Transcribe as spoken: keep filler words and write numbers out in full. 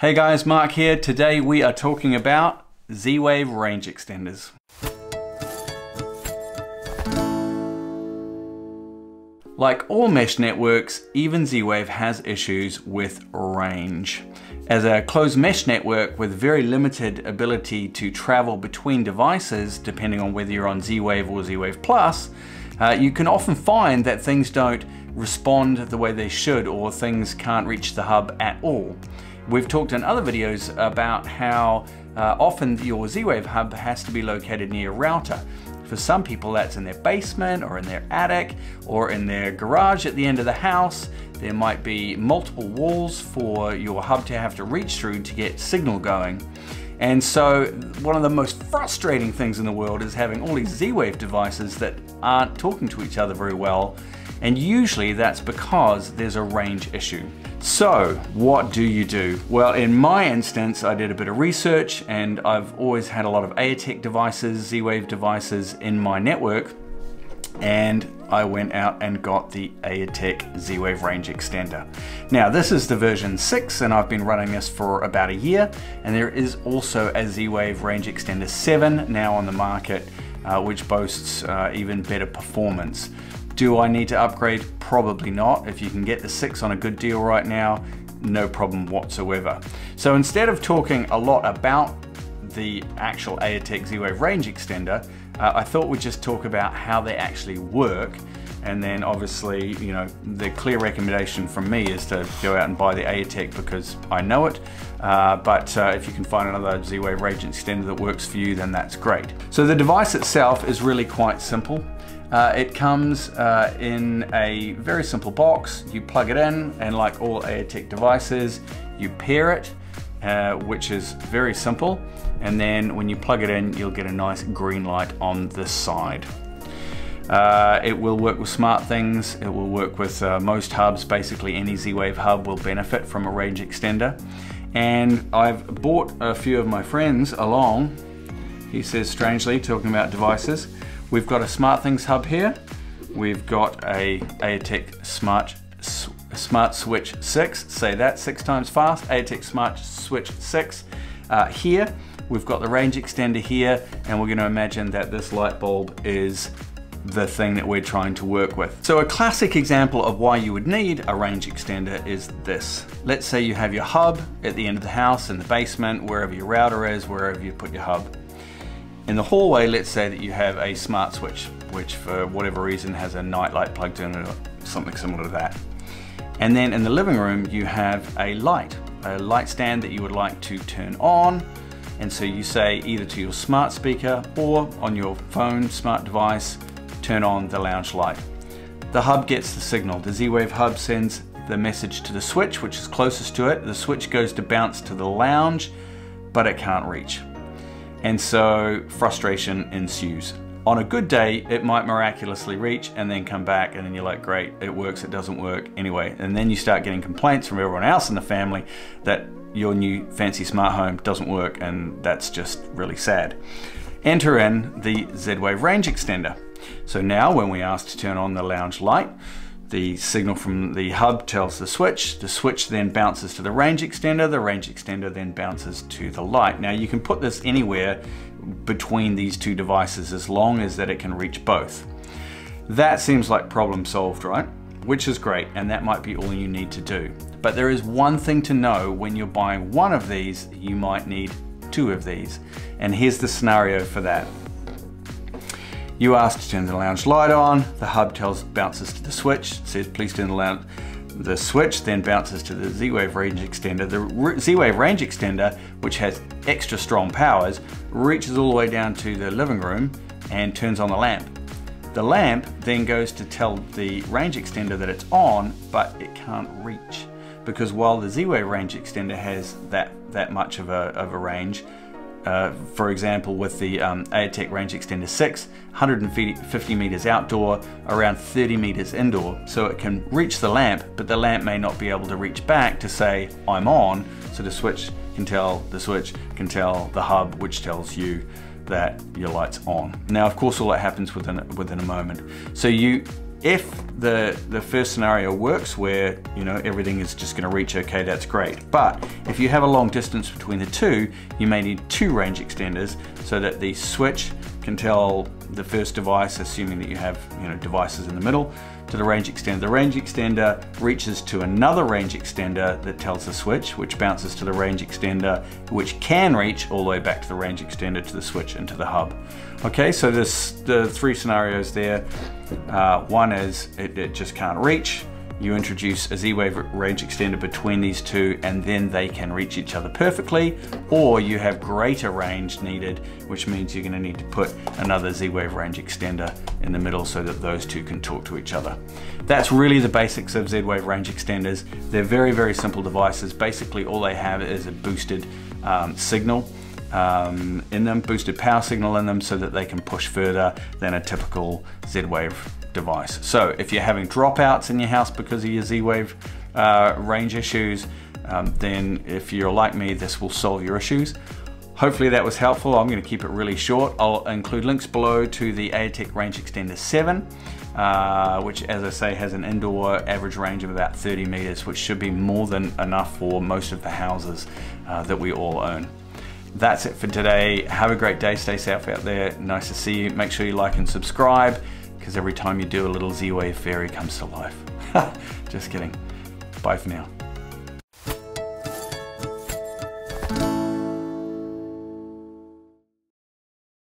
Hey guys, Mark here. Today we are talking about Z-Wave range extenders. Like all mesh networks, even Z-Wave has issues with range. As a closed mesh network with very limited ability to travel between devices, depending on whether you're on Z-Wave or Z-Wave Plus, uh, you can often find that things don't respond the way they should, or things can't reach the hub at all. We've talked in other videos about how uh, often your Z-Wave hub has to be located near a router. For some people, that's in their basement or in their attic or in their garage at the end of the house. There might be multiple walls for your hub to have to reach through to get signal going. And so one of the most frustrating things in the world is having all these Z-Wave devices that aren't talking to each other very well. And usually that's because there's a range issue. So what do you do? Well, in my instance, I did a bit of research, and I've always had a lot of Aeotec devices, Z-Wave devices in my network. And I went out and got the Aeotec Z-Wave range extender. Now this is the version six, and I've been running this for about a year. And there is also a Z-Wave range extender seven now on the market, uh, which boasts uh, even better performance. Do I need to upgrade? Probably not. If you can get the six on a good deal right now, no problem whatsoever. So instead of talking a lot about the actual Aeotec Z-Wave range extender, uh, I thought we'd just talk about how they actually work. And then obviously, you know, the clear recommendation from me is to go out and buy the Aeotec because I know it. Uh, but uh, if you can find another Z-Wave range extender that works for you, then that's great. So the device itself is really quite simple. Uh, it comes uh, in a very simple box. You plug it in, and like all Aeotec devices, you pair it, uh, which is very simple. And then when you plug it in, you'll get a nice green light on the side. Uh, it will work with SmartThings. It will work with uh, most hubs. Basically any Z-Wave hub will benefit from a range extender. And I've bought a few of my friends along. He says strangely, talking about devices. We've got a SmartThings hub here. We've got a Aeotec Smart, Smart Switch six. Say that six times fast. Aeotec Smart Switch six uh, here. We've got the range extender here, and we're going to imagine that this light bulb is the thing that we're trying to work with. So a classic example of why you would need a range extender is this. Let's say you have your hub at the end of the house, in the basement, wherever your router is, wherever you put your hub. In the hallway, let's say that you have a smart switch, which for whatever reason has a night light plugged in or something similar to that. And then in the living room, you have a light, a light stand that you would like to turn on. And so you say either to your smart speaker or on your phone, smart device, turn on the lounge light. The hub gets the signal. The Z-Wave hub sends the message to the switch, which is closest to it. The switch goes to bounce to the lounge, but it can't reach. And so frustration ensues. On a good day, it might miraculously reach and then come back, and then you're like, great, it works, it doesn't work anyway. And then you start getting complaints from everyone else in the family that your new fancy smart home doesn't work, and that's just really sad. Enter in the Z-Wave range extender. So now when we ask to turn on the lounge light, the signal from the hub tells the switch, the switch then bounces to the range extender, the range extender then bounces to the light. Now you can put this anywhere between these two devices as long as that it can reach both. That seems like problem solved, right? Which is great, and that might be all you need to do. But there is one thing to know: when you're buying one of these, you might need two of these. And here's the scenario for that. You ask to turn the lounge light on, the hub tells, bounces to the switch, says please turn the lounge, the switch then bounces to the Z-Wave range extender. The Z-Wave range extender, which has extra strong powers, reaches all the way down to the living room and turns on the lamp. The lamp then goes to tell the range extender that it's on, but it can't reach. Because while the Z-Wave range extender has that, that much of a, of a range, Uh, for example, with the um, Aeotec range extender six, one hundred fifty meters outdoor, around thirty meters indoor. So it can reach the lamp, but the lamp may not be able to reach back to say, I'm on. So the switch can tell, the switch can tell the hub, which tells you that your light's on. Now, of course, all that happens within, within a moment. So you If the, the first scenario works where, you know, everything is just gonna reach okay, that's great. But if you have a long distance between the two, you may need two range extenders so that the switch can tell the first device, assuming that you have, you know, devices in the middle, to the range extender. The range extender reaches to another range extender that tells the switch, which bounces to the range extender, which can reach all the way back to the range extender, to the switch, and to the hub. Okay, so this, the three scenarios there. Uh, one is it, it just can't reach. You introduce a Z-Wave range extender between these two, and then they can reach each other perfectly, or you have greater range needed, which means you're gonna need to put another Z-Wave range extender in the middle so that those two can talk to each other. That's really the basics of Z-Wave range extenders. They're very, very simple devices. Basically, all they have is a boosted um, signal um, in them, boosted power signal in them, so that they can push further than a typical Z-Wave device. So if you're having dropouts in your house because of your Z-Wave uh, range issues, um, then if you're like me, this will solve your issues. Hopefully that was helpful. I'm going to keep it really short. I'll include links below to the Aeotec Range Extender seven, uh, which, as I say, has an indoor average range of about thirty meters, which should be more than enough for most of the houses uh, that we all own. That's it for today. Have a great day. Stay safe out there. Nice to see you. Make sure you like and subscribe, because every time you do, a little Z-Wave fairy comes to life. Just kidding. Bye for now.